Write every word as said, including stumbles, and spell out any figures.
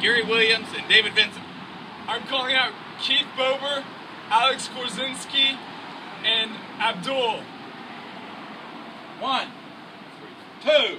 Gary Williams, and David Vincent. I'm calling out Keith Bober, Alex Korzynski, and Abdul. One, two.